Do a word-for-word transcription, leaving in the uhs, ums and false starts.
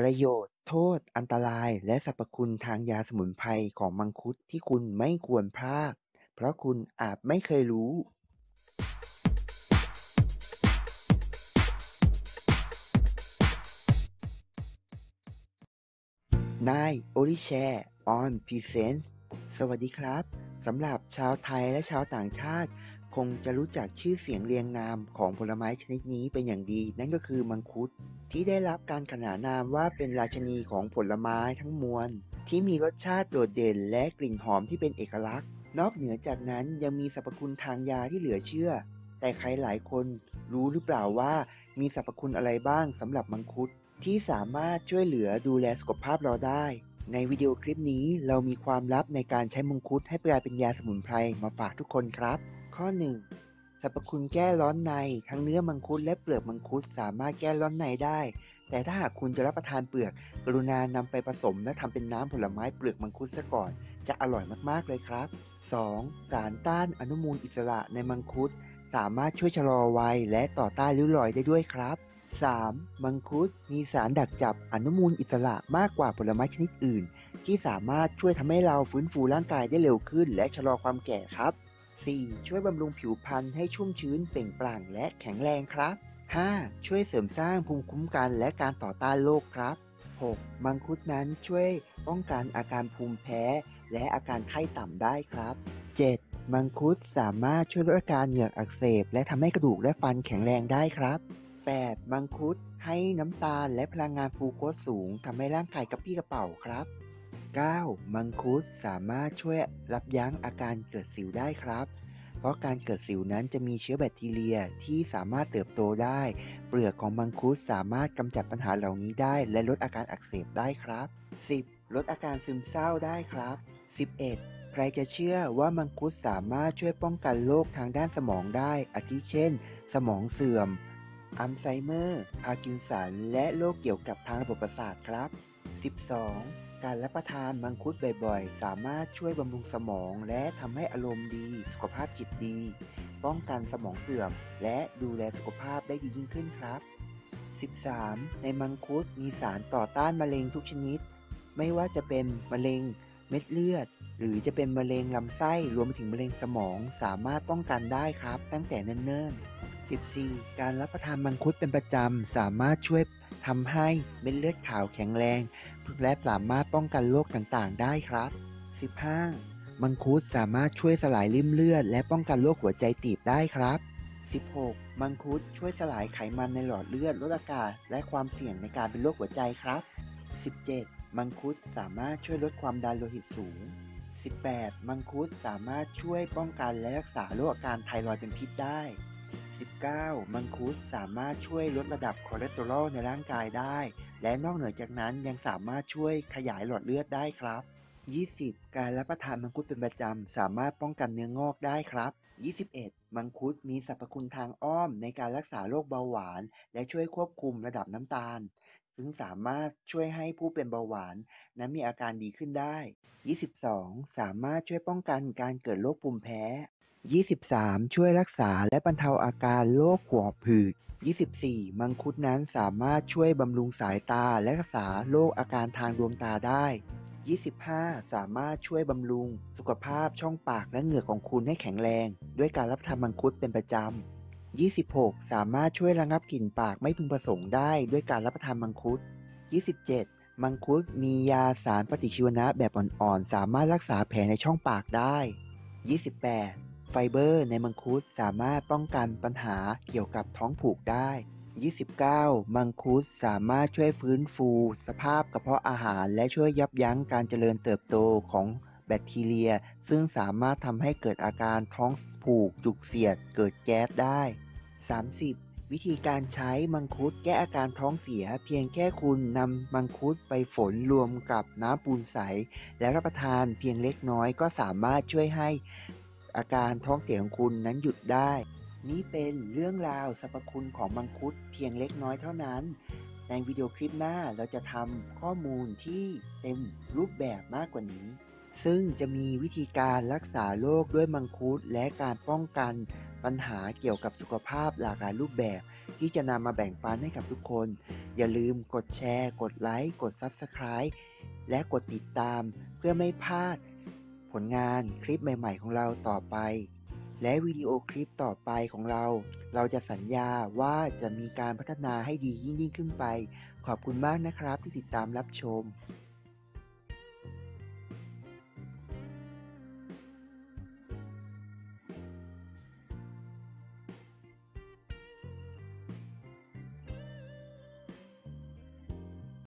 ประโยชน์ โทษ อันตราย และสรรพคุณทางยาสมุนไพรของมังคุดที่คุณไม่ควรพลาด เพราะคุณอาจไม่เคยรู้ นายโอริแชร์ออนพรีเซนต์สวัสดีครับสำหรับชาวไทยและชาวต่างชาติคงจะรู้จักชื่อเสียงเรียงนามของผลไม้ชนิดนี้เป็นอย่างดีนั่นก็คือมังคุดที่ได้รับการขนานนามว่าเป็นราชินีของผลไม้ทั้งมวลที่มีรสชาติโดดเด่นและกลิ่นหอมที่เป็นเอกลักษณ์นอกเหนือจากนั้นยังมีสรรพคุณทางยาที่เหลือเชื่อแต่ใครหลายคนรู้หรือเปล่าว่ามีสรรพคุณอะไรบ้างสำหรับมังคุดที่สามารถช่วยเหลือดูแลสุขภาพเราได้ในวิดีโอคลิปนี้เรามีความลับในการใช้มังคุดให้กลายเป็นยาสมุนไพรมาฝากทุกคนครับข้อ หนึ่ง สรรพคุณแก้ร้อนในทั้งเนื้อมังคุดและเปลือกมังคุดสามารถแก้ร้อนในได้แต่ถ้าหากคุณจะรับประทานเปลือกกรุณานำไปผสมและทำเป็นน้ำผลไม้เปลือกมังคุดซะก่อนจะอร่อยมากๆเลยครับ สอง สารต้านอนุมูลอิสระในมังคุดสามารถช่วยชะลอวัยและต่อต้านริ้วรอยได้ด้วยครับ สาม มังคุดมีสารดักจับอนุมูลอิสระมากกว่าผลไม้ชนิดอื่นที่สามารถช่วยทำให้เราฟื้นฟูร่างกายได้เร็วขึ้นและชะลอความแก่ครับสี่ ช่วยบำรุงผิวพรรณให้ชุ่มชื้นเปล่งปลั่งและแข็งแรงครับ ห้า ช่วยเสริมสร้างภูมิคุ้มกันและการต่อต้านโรคครับ หก มังคุดนั้นช่วยป้องกันอาการภูมิแพ้และอาการไข้ต่ำได้ครับ เจ็ด มังคุดสามารถช่วยลดอาการเหงือกอักเสบและทำให้กระดูกและฟันแข็งแรงได้ครับ แปด มังคุดให้น้ำตาลและพลังงานฟลูโคสสูงทำให้ร่างกายกระปี้กระเป๋าครับเก้า มังคุดสามารถช่วยยับยั้งอาการเกิดสิวได้ครับเพราะการเกิดสิวนั้นจะมีเชื้อแบคทีเรียที่สามารถเติบโตได้เปลือกของมังคุดสามารถกำจัดปัญหาเหล่านี้ได้และลดอาการอักเสบได้ครับ สิบ ลดอาการซึมเศร้าได้ครับ สิบเอ็ด ใครจะเชื่อว่ามังคุดสามารถช่วยป้องกันโรคทางด้านสมองได้อาทิเช่นสมองเสื่อมอัลไซเมอร์พาร์กินสันและโรคเกี่ยวกับทางระบบประสาทครับ สิบสองการรับประทานมังคุดบ่อยๆสามารถช่วยบำรุงสมองและทำให้อารมณ์ดีสุขภาพจิตดีป้องกันสมองเสื่อมและดูแลสุขภาพได้ดียิ่งขึ้นครับ สิบสาม ในมังคุดมีสารต่อต้านมะเร็งทุกชนิดไม่ว่าจะเป็นมะเร็งเม็ดเลือดหรือจะเป็นมะเร็งลำไส้รวมถึงมะเร็งสมองสามารถป้องกันได้ครับตั้งแต่เนิ่นๆ สิบสี่ การรับประทานมังคุดเป็นประจำสามารถช่วยทำให้เม็ดเลือดขาวแข็งแรงและสามารถป้องกันโรคต่างๆได้ครับ สิบห้า มังคุดสามารถช่วยสลายริ่มเลือดและป้องกันโรคหัวใจตีบได้ครับ สิบหก มังคุดช่วยสลายไขมันในหลอดเลือดลดอาการและความเสี่ยงในการเป็นโรคหัวใจครับ สิบเจ็ด มังคุดสามารถช่วยลดความดันโลหิตสูง สิบแปด มังคุดสามารถช่วยป้องกันและรักษาโรคอาการไทรอยด์เป็นพิษได้สิบเก้า มังคุดสามารถช่วยลดระดับคอเลสเตอรอลในร่างกายได้และนอกเหนือจากนั้นยังสามารถช่วยขยายหลอดเลือดได้ครับยี่สิบการรับประทานมังคุดเป็นประจำสามารถป้องกันเนื้องอกได้ครับยี่สิบเอ็ดมังคุดมีสรรพคุณทางอ้อมในการรักษาโรคเบาหวานและช่วยควบคุมระดับน้ำตาลซึ่งสามารถช่วยให้ผู้เป็นเบาหวานนั้นมีอาการดีขึ้นได้ยี่สิบสองสามารถช่วยป้องกันการเกิดโรคภูมิแพ้ยี่สิบสามช่วยรักษาและบรรเทาอาการโรคหัวผืดยี่สิบสี่มังคุดนั้นสามารถช่วยบำรุงสายตาและรักษาโรคอาการทางดวงตาได้ยี่สิบห้าสามารถช่วยบำรุงสุขภาพช่องปากและเหงือกของคุณให้แข็งแรงด้วยการรับประทานมังคุดเป็นประจำยี่สิบหกสามารถช่วยระงับกลิ่นปากไม่พึงประสงค์ได้ด้วยการรับประทานมังคุดยี่สิบเจ็ดมังคุดมียาสารปฏิชีวนะแบบอ่อนๆสามารถรักษาแผลในช่องปากได้ยี่สิบแปดไฟเบอร์ในมังคุดสามารถป้องกันปัญหาเกี่ยวกับท้องผูกได้ยี่สิบเก้ามังคุดสามารถช่วยฟื้นฟูสภาพกระเพาะอาหารและช่วยยับยั้งการเจริญเติบโตของแบคทีเรียซึ่งสามารถทำให้เกิดอาการท้องผูกจุกเสียดเกิดแก๊สได้สามสิบวิธีการใช้มังคุดแก้อาการท้องเสียเพียงแค่คุณนำมังคุดไปฝนรวมกับน้ำปูนใสและรับประทานเพียงเล็กน้อยก็สามารถช่วยให้อาการท้องเสียของคุณนั้นหยุดได้นี่เป็นเรื่องราวสรรพคุณของมังคุดเพียงเล็กน้อยเท่านั้นในวิดีโอคลิปหน้าเราจะทำข้อมูลที่เต็มรูปแบบมากกว่านี้ซึ่งจะมีวิธีการรักษาโรคด้วยมังคุดและการป้องกัน ปัญหาเกี่ยวกับสุขภาพหลากหลายรูปแบบที่จะนำมาแบ่งปันให้กับทุกคนอย่าลืมกดแชร์กดไลค์กด ซับสไครบ์ และกดติดตามเพื่อไม่พลาดผลงานคลิปใหม่ๆของเราต่อไปและวิดีโอคลิปต่อไปของเราเราจะสัญญาว่าจะมีการพัฒนาให้ดียิ่งขึ้นไปขอบคุณมากนะครับที่ติดตามรับชม